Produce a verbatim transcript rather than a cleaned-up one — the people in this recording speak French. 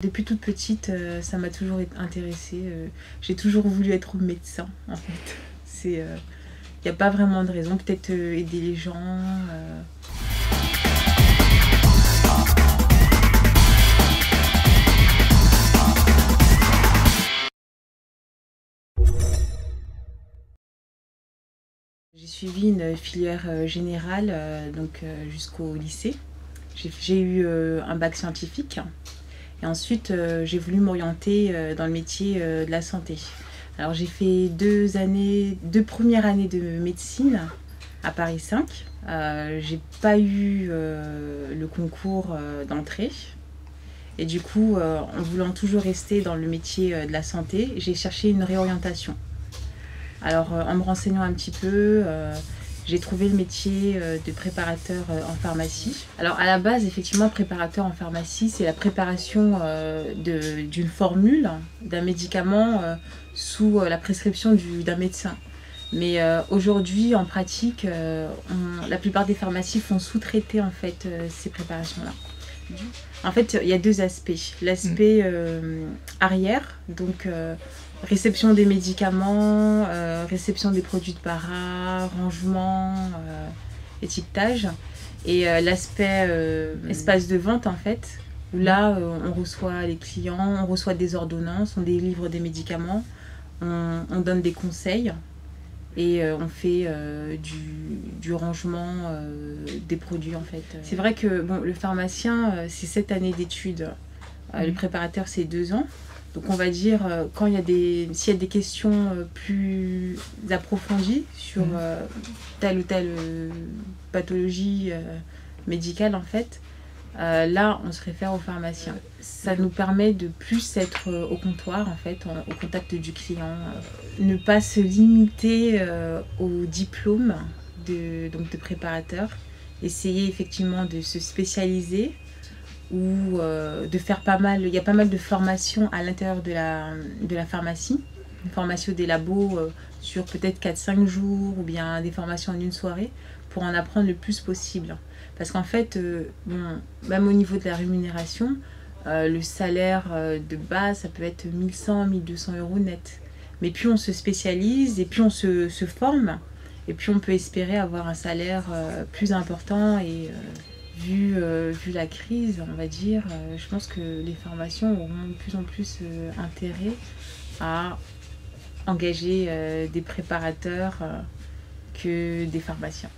Depuis toute petite, euh, ça m'a toujours intéressée. Euh, j'ai toujours voulu être médecin, en fait. C'est, il euh, n'y a pas vraiment de raison. Peut-être euh, aider les gens. Euh... J'ai suivi une filière euh, générale euh, donc euh, jusqu'au lycée. J'ai eu euh, un bac scientifique. Et ensuite, euh, j'ai voulu m'orienter euh, dans le métier euh, de la santé. Alors, j'ai fait deux années, deux premières années de médecine à Paris cinq. Euh, j'ai pas eu euh, le concours euh, d'entrée. Et du coup, euh, en voulant toujours rester dans le métier euh, de la santé, j'ai cherché une réorientation. Alors, euh, en me renseignant un petit peu, euh, j'ai trouvé le métier de préparateur en pharmacie. Alors à la base, effectivement, préparateur en pharmacie, c'est la préparation euh, d'une formule, d'un médicament euh, sous euh, la prescription d'un médecin. Mais euh, aujourd'hui, en pratique, euh, on, la plupart des pharmacies font sous-traiter en fait euh, ces préparations-là. En fait, il y a deux aspects. L'aspect euh, arrière, donc euh, réception des médicaments, euh, réception des produits de para, rangement, euh, étiquetage. Et euh, l'aspect euh, espace de vente, en fait, où là, euh, on reçoit les clients, on reçoit des ordonnances, on délivre des médicaments, on, on donne des conseils et euh, on fait euh, du, du rangement euh, des produits, en fait. C'est vrai que bon, le pharmacien, c'est sept années d'études. Euh, mmh. Le préparateur, c'est deux ans. Donc on va dire, quand il y a des, s'il y a des questions plus approfondies sur mmh. euh, telle ou telle pathologie euh, médicale, en fait, euh, là, on se réfère au pharmacien. Ça nous permet de plus être euh, au comptoir, en fait, en, au contact du client. Euh, ne pas se limiter euh, au diplôme de, donc de préparateur. Essayer effectivement de se spécialiser. Ou euh, de faire pas mal, il y a pas mal de formations à l'intérieur de la, de la pharmacie, une formation des labos euh, sur peut-être quatre cinq jours ou bien des formations en une soirée pour en apprendre le plus possible. Parce qu'en fait, euh, bon, même au niveau de la rémunération, euh, le salaire euh, de base, ça peut être mille cent, mille deux cents euros net. Mais plus on se spécialise et plus on se, se forme, et plus on peut espérer avoir un salaire euh, plus important et... Euh, Vu, euh, vu la crise, on va dire, euh, je pense que les formations auront de plus en plus euh, intérêt à engager euh, des préparateurs euh, que des pharmaciens.